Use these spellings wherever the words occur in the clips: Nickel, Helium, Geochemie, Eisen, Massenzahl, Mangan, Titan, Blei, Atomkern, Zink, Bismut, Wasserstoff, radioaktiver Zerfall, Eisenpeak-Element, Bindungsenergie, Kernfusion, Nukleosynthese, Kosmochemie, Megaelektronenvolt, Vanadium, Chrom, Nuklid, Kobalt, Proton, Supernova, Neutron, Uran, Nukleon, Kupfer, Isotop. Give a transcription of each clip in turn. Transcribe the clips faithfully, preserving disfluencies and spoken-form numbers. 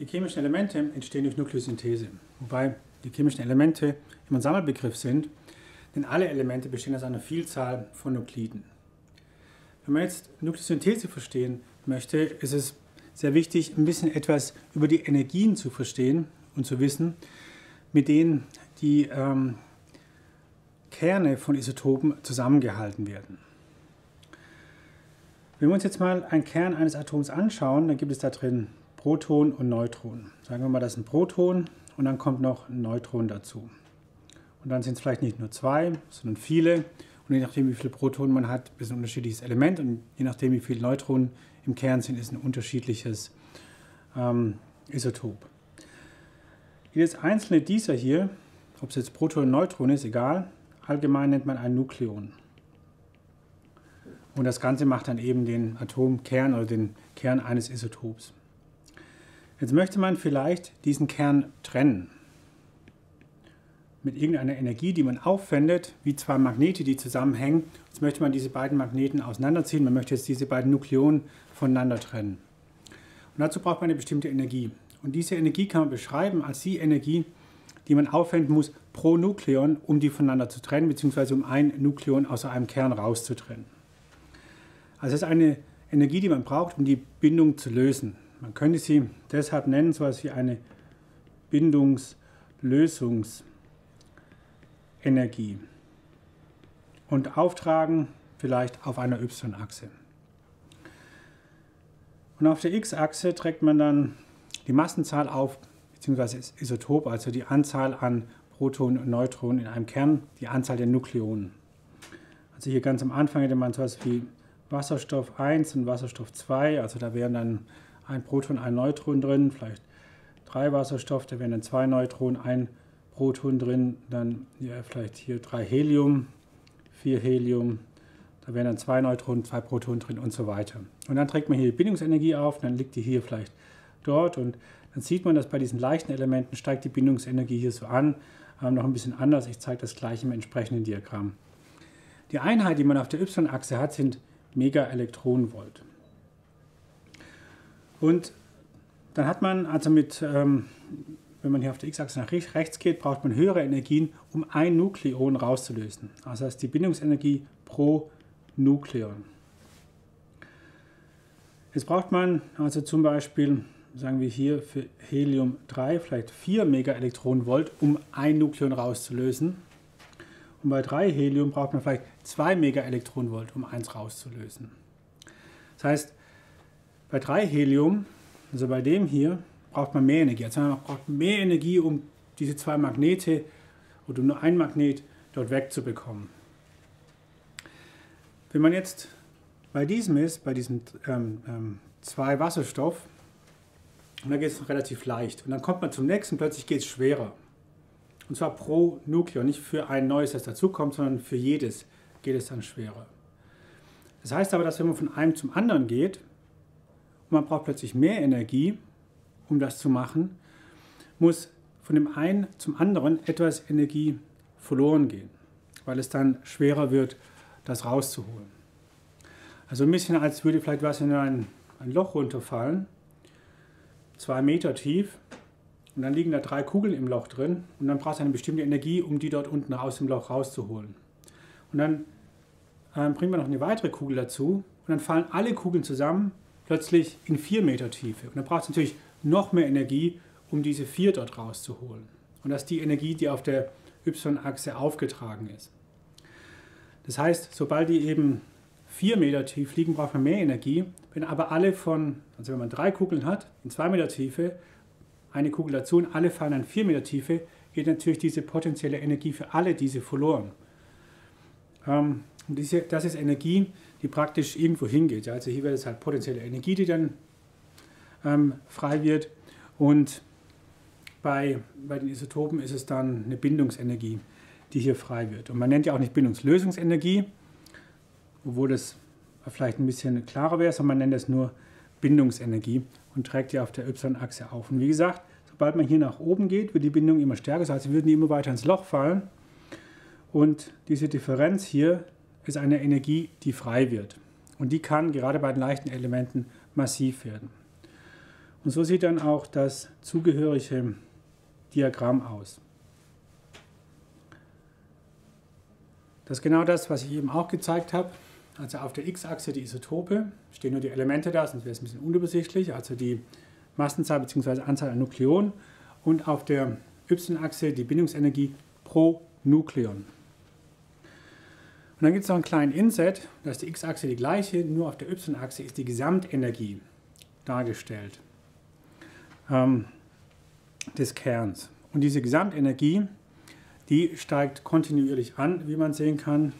Die chemischen Elemente entstehen durch Nukleosynthese, wobei die chemischen Elemente immer ein Sammelbegriff sind, denn alle Elemente bestehen aus einer Vielzahl von Nukliden. Wenn man jetzt Nukleosynthese verstehen möchte, ist es sehr wichtig, ein bisschen etwas über die Energien zu verstehen und zu wissen, mit denen die ähm, Kerne von Isotopen zusammengehalten werden. Wenn wir uns jetzt mal einen Kern eines Atoms anschauen, dann gibt es da drin Proton und Neutron. Sagen wir mal, das ist ein Proton und dann kommt noch ein Neutron dazu. Und dann sind es vielleicht nicht nur zwei, sondern viele. Und je nachdem, wie viele Protonen man hat, ist ein unterschiedliches Element. Und je nachdem, wie viele Neutronen im Kern sind, ist ein unterschiedliches ähm, Isotop. Jedes einzelne dieser hier, ob es jetzt Proton oder Neutron ist, egal, allgemein nennt man ein Nukleon. Und das Ganze macht dann eben den Atomkern oder den Kern eines Isotops. Jetzt möchte man vielleicht diesen Kern trennen. Mit irgendeiner Energie, die man aufwendet, wie zwei Magnete, die zusammenhängen. Jetzt möchte man diese beiden Magneten auseinanderziehen. Man möchte jetzt diese beiden Nukleonen voneinander trennen. Und dazu braucht man eine bestimmte Energie. Und diese Energie kann man beschreiben als die Energie, die man aufwenden muss pro Nukleon, um die voneinander zu trennen, beziehungsweise um ein Nukleon aus einem Kern rauszutrennen. Also das ist eine Energie, die man braucht, um die Bindung zu lösen. Man könnte sie deshalb nennen, so etwas wie eine Bindungslösungsenergie und auftragen vielleicht auf einer Y-Achse. Und auf der X-Achse trägt man dann die Massenzahl auf, beziehungsweise das Isotop, also die Anzahl an Protonen und Neutronen in einem Kern, die Anzahl der Nukleonen. Also hier ganz am Anfang hätte man so etwas wie Wasserstoff eins und Wasserstoff zwei, also da wären dann ein Proton, ein Neutron drin, vielleicht drei Wasserstoff, da wären dann zwei Neutronen, ein Proton drin, dann ja, vielleicht hier drei Helium, vier Helium, da wären dann zwei Neutronen, zwei Protonen drin und so weiter. Und dann trägt man hier die Bindungsenergie auf, dann liegt die hier vielleicht dort und dann sieht man, dass bei diesen leichten Elementen steigt die Bindungsenergie hier so an, ähm, noch ein bisschen anders, ich zeige das gleich im entsprechenden Diagramm. Die Einheit, die man auf der Y-Achse hat, sind Megaelektronenvolt. Und dann hat man, also mit, ähm, wenn man hier auf der X-Achse nach rechts geht, braucht man höhere Energien, um ein Nukleon rauszulösen. Also das ist die Bindungsenergie pro Nukleon. Jetzt braucht man also zum Beispiel, sagen wir hier für Helium drei, vielleicht vier Megaelektronenvolt, um ein Nukleon rauszulösen. Und bei drei Helium braucht man vielleicht zwei Megaelektronenvolt, um eins rauszulösen. Das heißt, bei drei Helium, also bei dem hier, braucht man mehr Energie. Also man braucht mehr Energie, um diese zwei Magnete oder nur ein Magnet dort wegzubekommen. Wenn man jetzt bei diesem ist, bei diesem ähm, ähm, zwei Wasserstoff, und dann geht es noch relativ leicht. Und dann kommt man zum nächsten, plötzlich geht es schwerer. Und zwar pro Nukleon, nicht für ein neues, das dazukommt, sondern für jedes geht es dann schwerer. Das heißt aber, dass wenn man von einem zum anderen geht, und man braucht plötzlich mehr Energie, um das zu machen, muss von dem einen zum anderen etwas Energie verloren gehen, weil es dann schwerer wird, das rauszuholen. Also ein bisschen, als würde vielleicht was in ein, ein Loch runterfallen, zwei Meter tief, und dann liegen da drei Kugeln im Loch drin und dann brauchst du eine bestimmte Energie, um die dort unten aus dem Loch rauszuholen. Und dann äh, bringen wir noch eine weitere Kugel dazu und dann fallen alle Kugeln zusammen, plötzlich in vier Meter Tiefe. Und dann brauchst du natürlich noch mehr Energie, um diese vier dort rauszuholen. Und das ist die Energie, die auf der Y-Achse aufgetragen ist. Das heißt, sobald die eben vier Meter tief liegen, braucht man mehr Energie. Wenn aber alle von, also wenn man drei Kugeln hat, in zwei Meter Tiefe, eine Kugel dazu und alle fallen an vier Meter Tiefe, geht natürlich diese potenzielle Energie für alle diese verloren. Ähm, und diese, das ist Energie, die praktisch irgendwo hingeht. Also hier wäre es halt potenzielle Energie, die dann ähm, frei wird. Und bei, bei den Isotopen ist es dann eine Bindungsenergie, die hier frei wird. Und man nennt ja auch nicht Bindungslösungsenergie, obwohl das vielleicht ein bisschen klarer wäre, sondern man nennt das nur Bindungsenergie und trägt die auf der Y-Achse auf. Und wie gesagt, sobald man hier nach oben geht, wird die Bindung immer stärker, das heißt, sie würden immer weiter ins Loch fallen. Und diese Differenz hier ist eine Energie, die frei wird. Und die kann gerade bei den leichten Elementen massiv werden. Und so sieht dann auch das zugehörige Diagramm aus. Das ist genau das, was ich eben auch gezeigt habe. Also auf der X-Achse die Isotope, stehen nur die Elemente da, sonst wäre es ein bisschen unübersichtlich, also die Massenzahl bzw. Anzahl an Nukleonen. Und auf der Y-Achse die Bindungsenergie pro Nukleon. Und dann gibt es noch einen kleinen Inset, da ist die X-Achse die gleiche, nur auf der Y-Achse ist die Gesamtenergie dargestellt ähm, des Kerns. Und diese Gesamtenergie, die steigt kontinuierlich an, wie man sehen kann,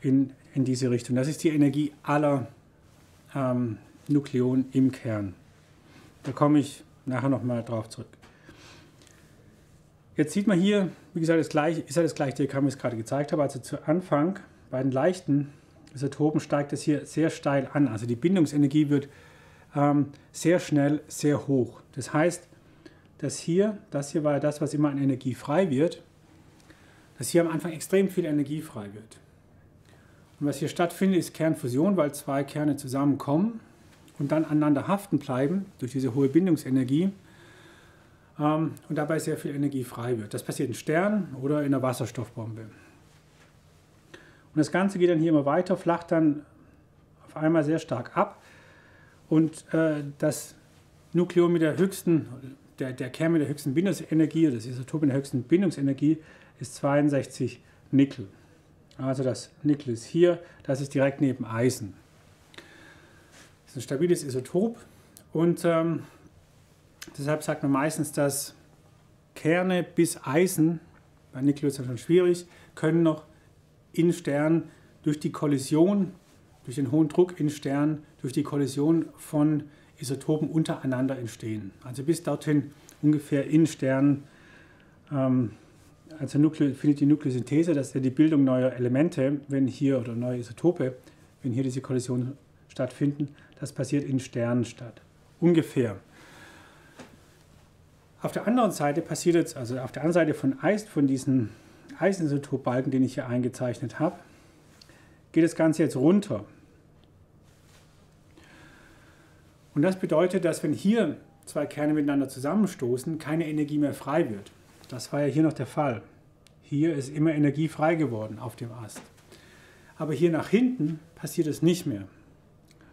in, in diese Richtung. Das ist die Energie aller ähm, Nukleonen im Kern. Da komme ich nachher nochmal drauf zurück. Jetzt sieht man hier, wie gesagt, das gleiche, ist ja das gleiche Diagramm, wie ich es gerade gezeigt habe. Also zu Anfang, bei den leichten Isotopen, steigt es hier sehr steil an. Also die Bindungsenergie wird ähm, sehr schnell sehr hoch. Das heißt, dass hier, das hier war ja das, was immer an Energie frei wird, dass hier am Anfang extrem viel Energie frei wird. Und was hier stattfindet, ist Kernfusion, weil zwei Kerne zusammenkommen und dann aneinander haften bleiben durch diese hohe Bindungsenergie. Und dabei sehr viel Energie frei wird. Das passiert in Sternen oder in einer Wasserstoffbombe. Und das Ganze geht dann hier immer weiter, flacht dann auf einmal sehr stark ab. Und äh, das Nukleon mit der höchsten, der, der Kern mit der höchsten Bindungsenergie, das Isotop mit der höchsten Bindungsenergie, ist zweiundsechzig Nickel. Also das Nickel ist hier, das ist direkt neben Eisen. Das ist ein stabiles Isotop und ähm, deshalb sagt man meistens, dass Kerne bis Eisen, bei Nickel ist das schon schwierig, können noch in Sternen durch die Kollision, durch den hohen Druck in Sternen, durch die Kollision von Isotopen untereinander entstehen. Also bis dorthin ungefähr in Sternen, ähm, also Nukle, findet die Nukleosynthese, dass ja die Bildung neuer Elemente, wenn hier, oder neue Isotope, wenn hier diese Kollisionen stattfinden, das passiert in Sternen statt. Ungefähr. Auf der anderen Seite passiert jetzt, also auf der anderen Seite von Eis, von diesen Eisenisotopbalken, den ich hier eingezeichnet habe, geht das Ganze jetzt runter. Und das bedeutet, dass wenn hier zwei Kerne miteinander zusammenstoßen, keine Energie mehr frei wird. Das war ja hier noch der Fall. Hier ist immer Energie frei geworden auf dem Ast. Aber hier nach hinten passiert es nicht mehr.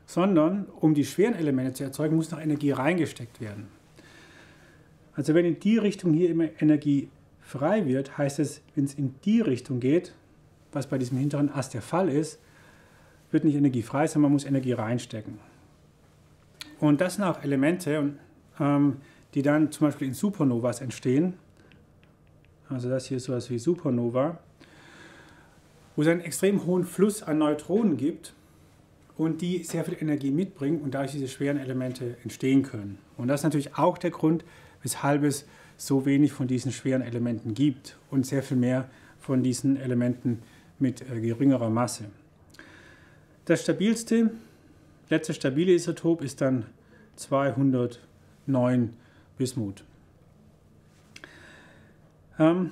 Sondern, um die schweren Elemente zu erzeugen, muss noch Energie reingesteckt werden. Also wenn in die Richtung hier immer Energie frei wird, heißt es, wenn es in die Richtung geht, was bei diesem hinteren Ast der Fall ist, wird nicht Energie frei, sondern man muss Energie reinstecken. Und das sind auch Elemente, die dann zum Beispiel in Supernovas entstehen. Also das hier ist sowas wie Supernova, wo es einen extrem hohen Fluss an Neutronen gibt und die sehr viel Energie mitbringen und dadurch diese schweren Elemente entstehen können. Und das ist natürlich auch der Grund, weshalb es so wenig von diesen schweren Elementen gibt und sehr viel mehr von diesen Elementen mit äh, geringerer Masse. Das stabilste, letzte stabile Isotop ist dann zweihundertneun Bismut. Ähm,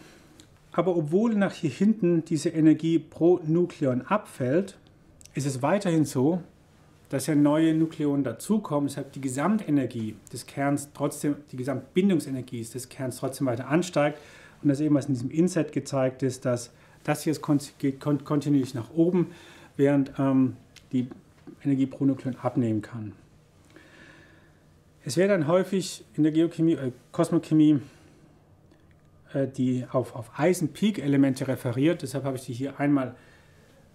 aber obwohl nach hier hinten diese Energie pro Nukleon abfällt, ist es weiterhin so, dass ja neue Nukleonen dazukommen, deshalb die Gesamtenergie des Kerns trotzdem, die Gesamtbindungsenergie des Kerns trotzdem weiter ansteigt. Und das eben, was in diesem Inset gezeigt ist, dass das hier geht kontinuierlich nach oben, während ähm, die Energie pro Nukleon abnehmen kann. Es wäre dann häufig in der Geochemie, äh, Kosmochemie, äh, die auf, auf Eisenpeak-Elemente referiert, deshalb habe ich die hier einmal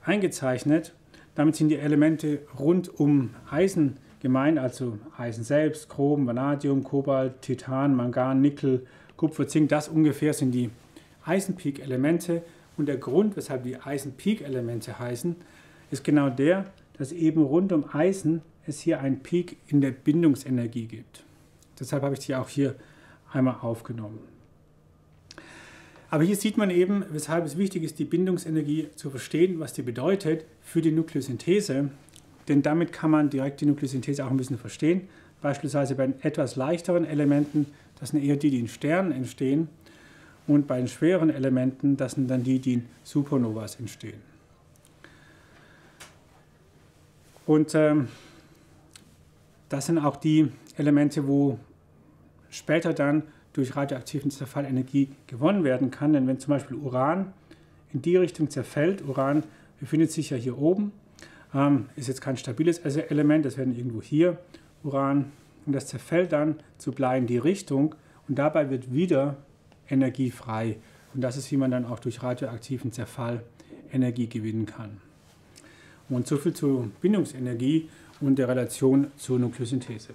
eingezeichnet. Damit sind die Elemente rund um Eisen gemeint, also Eisen selbst, Chrom, Vanadium, Kobalt, Titan, Mangan, Nickel, Kupfer, Zink. Das ungefähr sind die Eisenpeak-Elemente. Und der Grund, weshalb die Eisenpeak-Elemente heißen, ist genau der, dass eben rund um Eisen es hier einen Peak in der Bindungsenergie gibt. Deshalb habe ich die auch hier einmal aufgenommen. Aber hier sieht man eben, weshalb es wichtig ist, die Bindungsenergie zu verstehen, was die bedeutet für die Nukleosynthese. Denn damit kann man direkt die Nukleosynthese auch ein bisschen verstehen. Beispielsweise bei den etwas leichteren Elementen, das sind eher die, die in Sternen entstehen. Und bei den schweren Elementen, das sind dann die, die in Supernovas entstehen. Und ähm, Das sind auch die Elemente, wo später dann durch radioaktiven Zerfall Energie gewonnen werden kann. Denn wenn zum Beispiel Uran in die Richtung zerfällt, Uran befindet sich ja hier oben, ähm, ist jetzt kein stabiles Element, das wäre irgendwo hier Uran, und das zerfällt dann zu Blei in die Richtung und dabei wird wieder Energie frei. Und das ist, wie man dann auch durch radioaktiven Zerfall Energie gewinnen kann. Und soviel zur Bindungsenergie und der Relation zur Nukleosynthese.